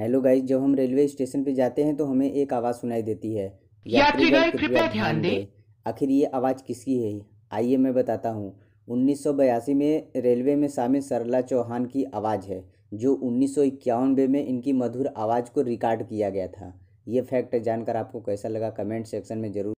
Hello guys, जब हम railway station पे जाते हैं तो हमें एक आवाज़ सुनाई देती है, यात्रीगण कृपया ध्यान दें। आखिर ये आवाज़ किसकी है, आइए मैं बताता हूँ। 1982 में रेलवे में शामिल सरला चौहान की आवाज़ है, जो 1991 में इनकी मधुर आवाज़ को रिकॉर्ड किया गया था। ये फैक्ट जानकर आपको कैसा लगा कमेंट सेक्शन में ज़रूर